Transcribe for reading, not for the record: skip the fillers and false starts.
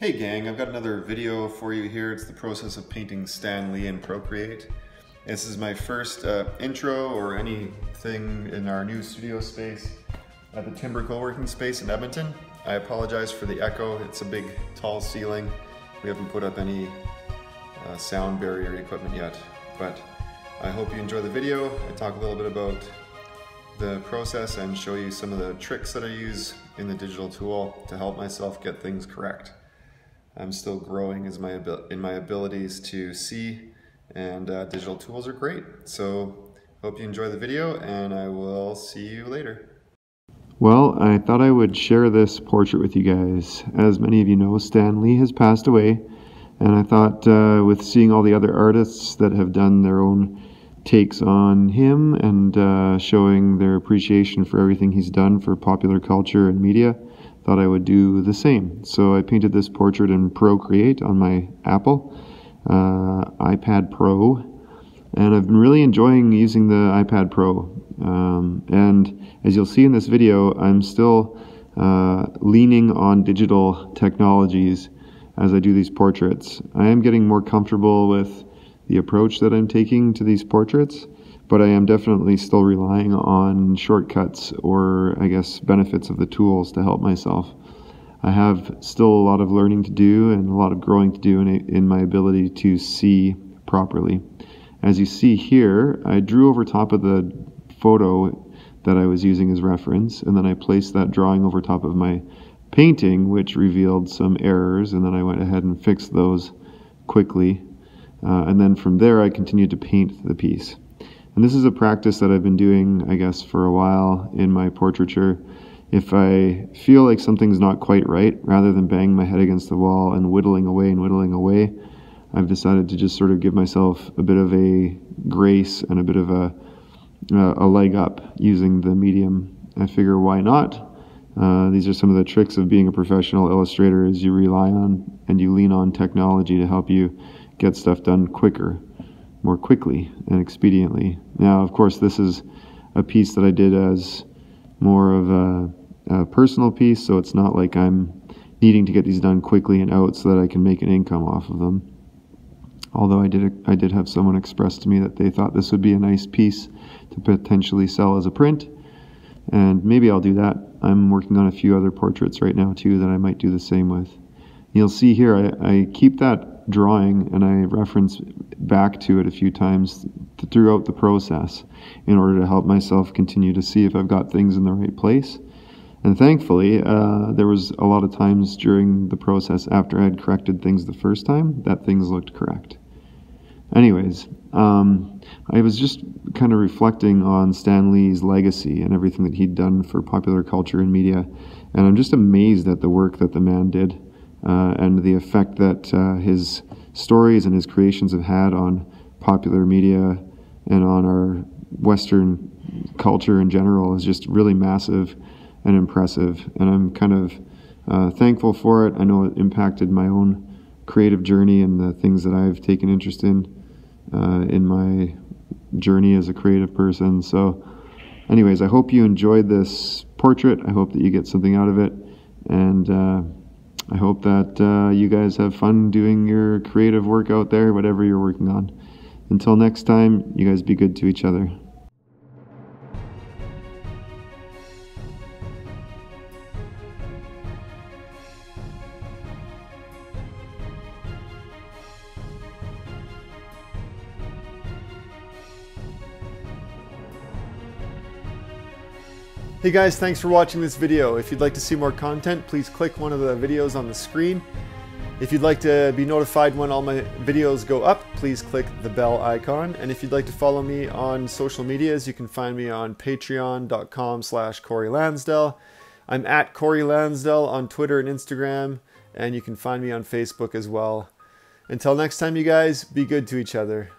Hey gang, I've got another video for you here. It's the process of painting Stan Lee in Procreate. This is my first intro or anything in our new studio space at the Timber Co-working Space in Edmonton. I apologize for the echo. It's a big, tall ceiling. We haven't put up any sound barrier equipment yet, but I hope you enjoy the video. I talk a little bit about the process and show you some of the tricks that I use in the digital tool to help myself get things correct. I'm still growing in my abilities to see, and digital tools are great. So hope you enjoy the video, and I will see you later. Well, I thought I would share this portrait with you guys. As many of you know, Stan Lee has passed away, and I thought with seeing all the other artists that have done their own takes on him and showing their appreciation for everything he's done for popular culture and media, thought I would do the same. So I painted this portrait in Procreate on my Apple iPad Pro, and I've been really enjoying using the iPad Pro. And as you'll see in this video, I'm still leaning on digital technologies as I do these portraits. I am getting more comfortable with the approach that I'm taking to these portraits, but I am definitely still relying on shortcuts or, I guess, benefits of the tools to help myself. I have still a lot of learning to do and a lot of growing to do in my ability to see properly. As you see here, I drew over top of the photo that I was using as reference, and then I placed that drawing over top of my painting, which revealed some errors, and then I went ahead and fixed those quickly. And then from there, I continued to paint the piece. And this is a practice that I've been doing, I guess, for a while in my portraiture. If I feel like something's not quite right, rather than banging my head against the wall and whittling away and whittling away, I've decided to just sort of give myself a bit of a grace and a bit of a leg up using the medium. I figure, why not? These are some of the tricks of being a professional illustrator, is you rely on and you lean on technology to help you get stuff done quicker, more quickly and expediently. Now, of course, this is a piece that I did as more of a personal piece, so it's not like I'm needing to get these done quickly and out so that I can make an income off of them. Although I did have someone express to me that they thought this would be a nice piece to potentially sell as a print, and maybe I'll do that. I'm working on a few other portraits right now too that I might do the same with. You'll see here I keep that drawing and I reference back to it a few times throughout the process in order to help myself continue to see if I've got things in the right place. And thankfully, there was a lot of times during the process after I had corrected things the first time that things looked correct. Anyways, I was just kind of reflecting on Stan Lee's legacy and everything that he'd done for popular culture and media, and I'm just amazed at the work that the man did. And the effect that his stories and his creations have had on popular media and on our Western culture in general is just really massive and impressive. And I'm kind of thankful for it. I know it impacted my own creative journey and the things that I've taken interest in my journey as a creative person. So anyways, I hope you enjoyed this portrait. I hope that you get something out of it. And I hope that you guys have fun doing your creative work out there, whatever you're working on. Until next time, you guys be good to each other. Hey guys, thanks for watching this video. If you'd like to see more content, please click one of the videos on the screen. If you'd like to be notified when all my videos go up, please click the bell icon. And if you'd like to follow me on social medias, you can find me on patreon.com/Cory Lansdell. I'm at Cory Lansdell on Twitter and Instagram, and you can find me on Facebook as well. Until next time, you guys, be good to each other.